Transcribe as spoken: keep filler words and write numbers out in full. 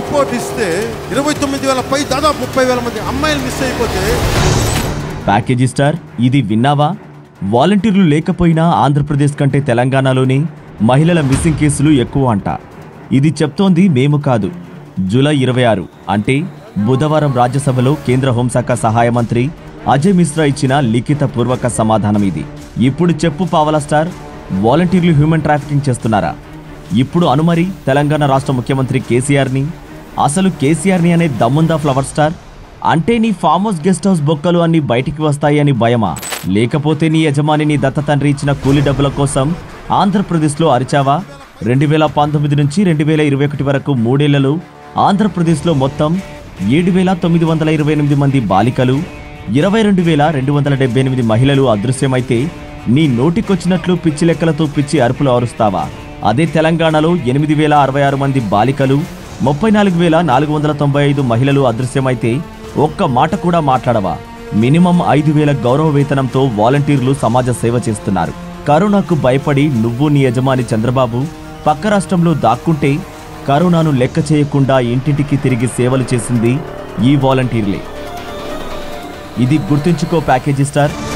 Report इस्ते इरवै तొమ్మిది వేల పై दादापु ముప్పై వేల మంది అమ్మాయిలు మిస్ అయిపోతే ప్యాకేజీ స్టార్ ఇది విన్నావా వాలంటీర్లు లేకపోయినా ఆంధ్రప్రదేశ్ కంటే తెలంగాణలోనే మహిళల మిస్సింగ్ కేసులు ఎక్కువ అంట ఇది చెప్తోంది మేము కాదు జూలై ఇరవై ఆరు అంటే బుధవారం రాజ్యసభలో కేంద్ర హోంశాఖ సహాయ మంత్రి అజయ్ మిశ్రా ఇచ్చిన లిఖిత పూర్వక సమాధానం ఇది ఇప్పుడు చెప్పు పావలా స్టార్ వాలంటీర్లు హ్యూమన్ ట్రాఫికింగ్ చేస్తున్నారా ఇప్పుడు అనుమరి తెలంగాణ రాష్ట్ర ముఖ్యమంత్రి కేసీఆర్ ని అసలు కేసీఆర్ ని అనే దమ్ముందా ఫ్లవర్ స్టార్ అంటే నీ ఫామ్ హౌస్ గెస్ట్ హౌస్ బొక్కలు అన్ని బయటికి వస్తాయి అని భయమా లేకపోతే నీ యజమాని నీ దత్త తండ్రి ఇచ్చిన కూలి డబ్బుల కోసం ఆంధ్రప్రదేశ్లో అరిచావా రెండు వేల పంతొమ్మిది నుంచి రెండు వేల ఇరవై ఒకటి వరకు మూడేళ్లలో ఆంధ్రప్రదేశ్లో మొత్తం ఏడు వేల తొమ్మిది వందల ఇరవై ఎనిమిది మంది బాలికలు ఇరవై రెండు వేల రెండు వందల డెబ్బై ఎనిమిది మహిళలు అదృశ్యమైతే నీ నోటికొచ్చినట్లు పిచ్చి లెక్కలతో పిచ్చి అరుపులు అరుస్తావా అదే తెలంగాణలో ఎనిమిది వేల అరవై ఆరు మంది బాలికలు ముప్పై నాలుగు వేల నాలుగు వందల తొంభై ఐదు మహిళలు అదృశ్యమైతే ఒక్క మాట కూడా మాట్లాడవా మినిమం ఐదు వేల గౌరవ వేతనంతో వాలంటీర్లు సమాజ సేవ చేస్తున్నారు కరోనాకు భయపడి నువ్వు నీ యజమాని చంద్రబాబు పక్క రాష్ట్రంలో దాక్కుంటే కరోనాను లెక్క చేయకుండా ఇంటింటికి తిరిగి సేవలు చేసింది ఈ వాలంటీర్లే ఇది గుర్తుంచుకో ప్యాకేజీ స్టార్।